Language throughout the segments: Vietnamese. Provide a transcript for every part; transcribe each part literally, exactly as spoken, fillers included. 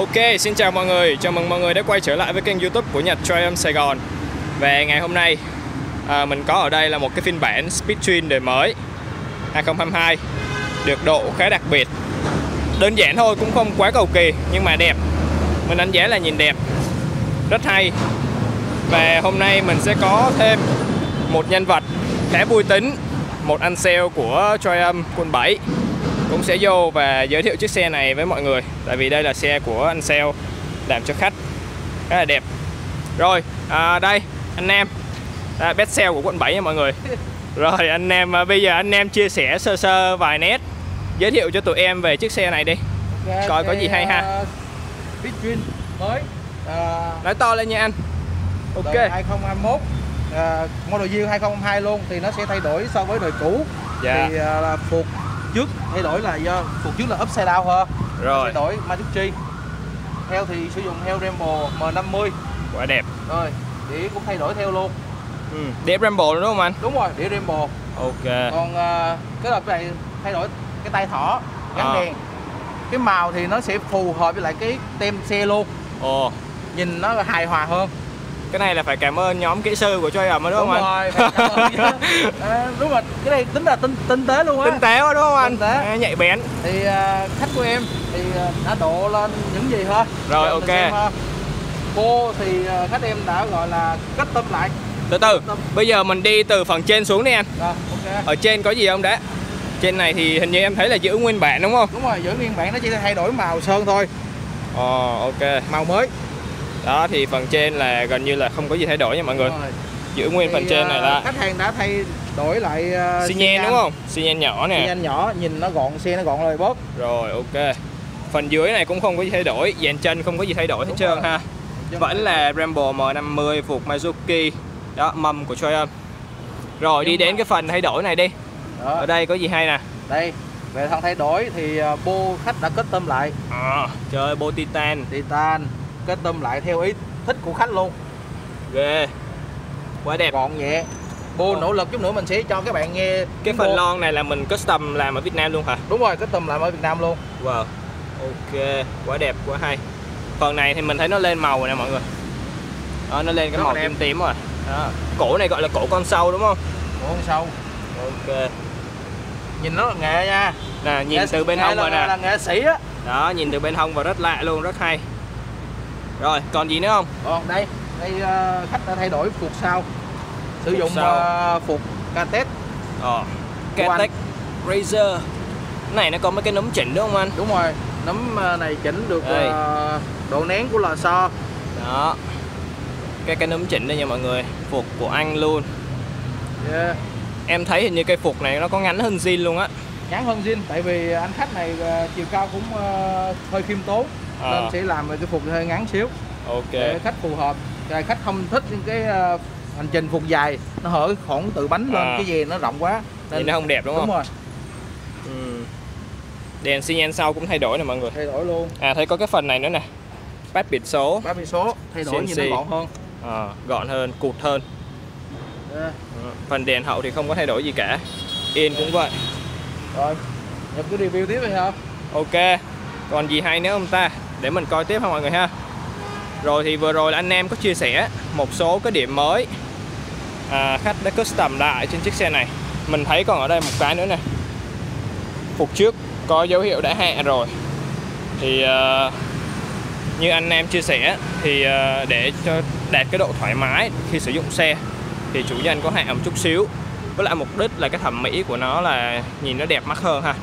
Ok, xin chào mọi người, chào mừng mọi người đã quay trở lại với kênh YouTube của Nhật Triumph Sài Gòn. Và ngày hôm nay à, mình có ở đây là một cái phiên bản Speed Twin đời mới hai không hai hai, được độ khá đặc biệt. Đơn giản thôi, cũng không quá cầu kỳ, nhưng mà đẹp. Mình đánh giá là nhìn đẹp, rất hay. Và hôm nay mình sẽ có thêm một nhân vật khá vui tính, một anh sale của Triumph quận bảy, cũng sẽ vô và giới thiệu chiếc xe này với mọi người. Tại vì đây là xe của anh sale làm cho khách, khá là đẹp. Rồi, à, đây anh Nam, à, best sale của quận bảy nha mọi người. Rồi anh Nam, à, bây giờ anh Nam chia sẻ sơ sơ vài nét, giới thiệu cho tụi em về chiếc xe này đi. Ra coi có gì hay ha. Speed Twin mới, à, nói to lên nha anh. Ok, hai không hai mốt, à, model year hai không hai hai luôn. Thì nó sẽ thay đổi so với đời cũ, dạ. Thì à, là phục trước thay đổi là do phục trước là upside down hơn. Rồi thay đổi Mazuki. Heo thì sử dụng heo Brembo M năm mươi. Quá đẹp. Rồi, đĩa cũng thay đổi theo luôn. Ừ, đĩa Brembo đúng không anh? Đúng rồi, đĩa Brembo. Ok. Còn uh, cái hợp này thay đổi cái tay thỏ, gắn à. đèn. Cái màu thì nó sẽ phù hợp với lại cái tem xe luôn. Ồ, nhìn nó hài hòa hơn. Cái này là phải cảm ơn nhóm kỹ sư của Triumph đúng, đúng không anh? Đúng rồi, cảm ơn à, đúng rồi, cái này tính là tinh, tinh tế luôn á. Tinh tế quá đúng không anh? À, nhạy bén. Thì à, khách của em thì đã độ lên những gì thôi. Rồi giờ ok xem, à, cô thì khách em đã gọi là kết tâm lại. Từ từ, bây giờ mình đi từ phần trên xuống đi anh. Rồi, ok. Ở trên có gì không đã? Trên này thì hình như em thấy là giữ nguyên bản đúng không? Đúng rồi, giữ nguyên bản, nó chỉ thay đổi màu sơn thôi. Ồ, à, ok. Màu mới. Đó thì phần trên là gần như là không có gì thay đổi nha mọi người. Giữ nguyên thì phần trên này là khách hàng đã thay đổi lại uh, xi nhan đúng không? Xi nhan nhỏ nè. Xi nhan nhỏ, nhìn nó gọn, xe nó gọn lời bớt. Rồi ok. Phần dưới này cũng không có gì thay đổi, dàn chân không có gì thay đổi đúng hết trơn ha. Dân vẫn là Brembo M năm mươi phục Mazuki. Đó, mâm của Triumph. Rồi đi đến cái phần thay đổi này đi. Đó. Ở đây có gì hay nè? Đây, về phần thay đổi thì uh, bô khách đã kết tâm lại. À, trời ơi, bô Titan. Titan kết tâm lại theo ý thích của khách luôn. Ghê, quá đẹp, gọn nhẹ. Bô nỗ lực chút nữa mình sẽ cho các bạn nghe. Cái phần lon này là mình custom làm ở Việt Nam luôn hả? Đúng rồi, custom làm ở Việt Nam luôn. Wow, ok, quá đẹp, quá hay. Phần này thì mình thấy nó lên màu rồi nè mọi người. Đó, nó lên cái màu tím tím rồi. Đó. Cổ này gọi là cổ con sâu đúng không? Cổ con sâu. Ok, nhìn nó là nghệ nha. Nè, nhìn nghệ, từ bên hông rồi nè, là nghệ sĩ á. Đó, nhìn từ bên hông vào rất lạ luôn, rất hay. Rồi, còn gì nữa không? Còn đây, đây uh, khách đã thay đổi phục sau. Sử phục dụng sau. Uh, phục K-Tech. Ờ, K-Tech Razor. Này nó có mấy cái núm chỉnh đúng không anh? Đúng rồi, núm này chỉnh được uh, độ nén của lò xo. Đó, cái cái núm chỉnh đây nha mọi người. Phục của anh luôn, yeah. Em thấy hình như cây phục này nó có ngắn hơn jean luôn á. Ngắn hơn jean, tại vì anh khách này uh, chiều cao cũng uh, hơi khiêm tốn. À, nên sẽ làm cái phục hơi ngắn xíu. Ok, để khách phù hợp. Rồi khách không thích những cái uh, hành trình phục dài, nó hở khoảng từ bánh lên, à, cái gì nó rộng quá nên nó không đẹp đúng, đúng không? Rồi. Ừ. Đèn xi nhan sau cũng thay đổi nè mọi người. Thay đổi luôn. À, thấy có cái phần này nữa nè. Bát biển số. Bát biển số thay đổi nhìn nó gọn hơn. À, gọn hơn, cụt hơn. À. Phần đèn hậu thì không có thay đổi gì cả. In à. cũng vậy. Rồi, nhập cái review tiếp đi hả? Ok. Còn gì hay nữa không ta? Để mình coi tiếp ha mọi người ha. Rồi thì vừa rồi là anh em có chia sẻ một số cái điểm mới à, khách đã custom lại trên chiếc xe này. Mình thấy còn ở đây một cái nữa nè. Phục trước có dấu hiệu đã hạ rồi. Thì uh, như anh em chia sẻ thì uh, để cho đạt cái độ thoải mái khi sử dụng xe thì chủ nhân có hạ một chút xíu. Với lại mục đích là cái thẩm mỹ của nó là nhìn nó đẹp mắt hơn ha.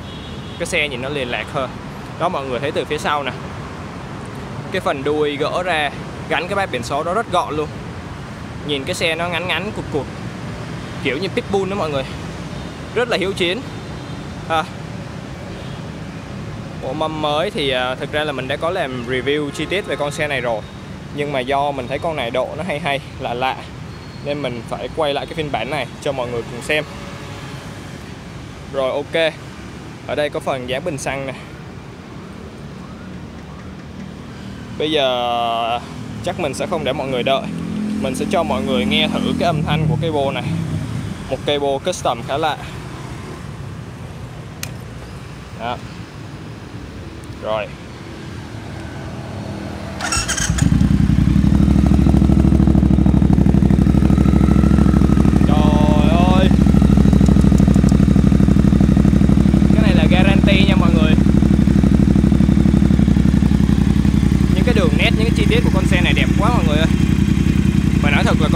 Cái xe nhìn nó liền lạc hơn. Đó, mọi người thấy từ phía sau nè, cái phần đuôi gỡ ra gắn cái bát biển số đó rất gọn luôn. Nhìn cái xe nó ngắn ngắn cụt cụt, kiểu như pitbull đó mọi người. Rất là hiếu chiến à. Bộ mâm mới thì à, thực ra là mình đã có làm review chi tiết về con xe này rồi. Nhưng mà do mình thấy con này độ nó hay hay, lạ lạ, nên mình phải quay lại cái phiên bản này cho mọi người cùng xem. Rồi ok. Ở đây có phần dán bình xăng nè. Bây giờ chắc mình sẽ không để mọi người đợi. Mình sẽ cho mọi người nghe thử cái âm thanh của cây bô này. Một cây bô custom khá lạ. Đó. Rồi.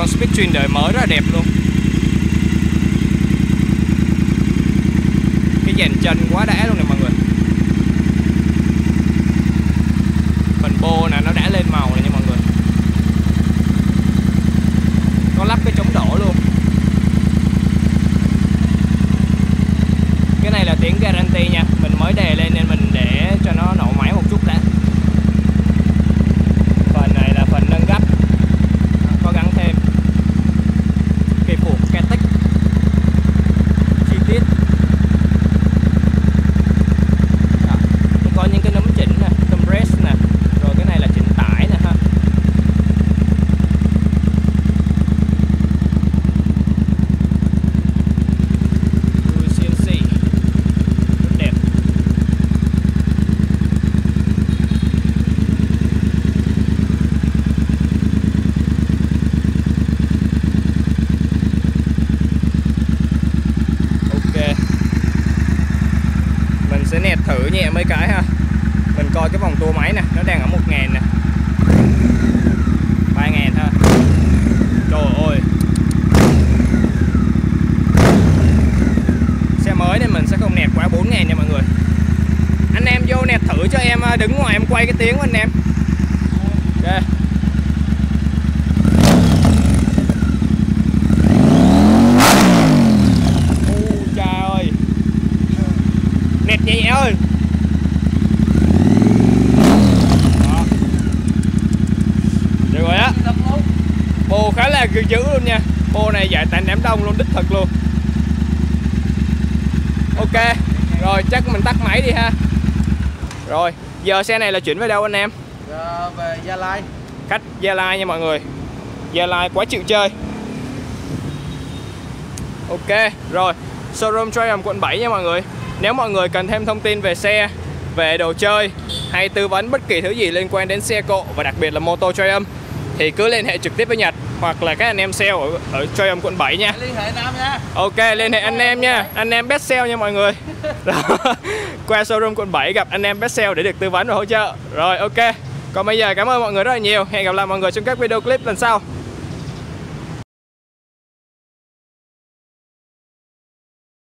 con Speed Twin đời mới rất là đẹp luôn. Cái dàn chân quá đã luôn nè mọi người. Phần bô nè nó đã lên màu này nha mọi người. Có lắp cái chống đổ luôn. Cái này là tiếng guarantee nha, mình mới đề lên nên mình để cho nó nổ máy một chút đã. Phần này là phần nâng gấp, có gắn thêm cái phụ K-Tech chi tiết. Đó, có những cái nấm chỉnh nè, tâm press nè, rồi cái này là chỉnh tải nè ha. Sẽ nẹt thử nhẹ mấy cái ha. Mình coi cái vòng tua máy nè, nó đang ở một ngàn nè, ba ngàn ha. Trời ơi, xe mới nên mình sẽ không nẹt quá bốn ngàn nha mọi người. Anh em vô nẹt thử cho em, đứng ngoài em quay cái tiếng của anh em. Ok, nhẹ ơi. Đó, được rồi á. Bồ khá là dữ luôn nha. Bồ này giải tán đám đông luôn, đích thực luôn. Ok, rồi chắc mình tắt máy đi ha. Rồi, giờ xe này là chuyển về đâu anh em? Giờ về Gia Lai. Khách Gia Lai nha mọi người. Gia Lai quá chịu chơi. Ok, rồi showroom Triumph quận bảy nha mọi người. Nếu mọi người cần thêm thông tin về xe, về đồ chơi hay tư vấn bất kỳ thứ gì liên quan đến xe cộ và đặc biệt là mô tô Triumph thì cứ liên hệ trực tiếp với Nhật hoặc là các anh em sale ở, ở Triumph quận bảy nha. Liên hệ anh em nha. Ok, liên hệ anh em nha. Anh em best sale nha mọi người. Đó. Qua showroom quận bảy gặp anh em best sale để được tư vấn và hỗ trợ. Rồi ok. Còn bây giờ cảm ơn mọi người rất là nhiều. Hẹn gặp lại mọi người trong các video clip lần sau.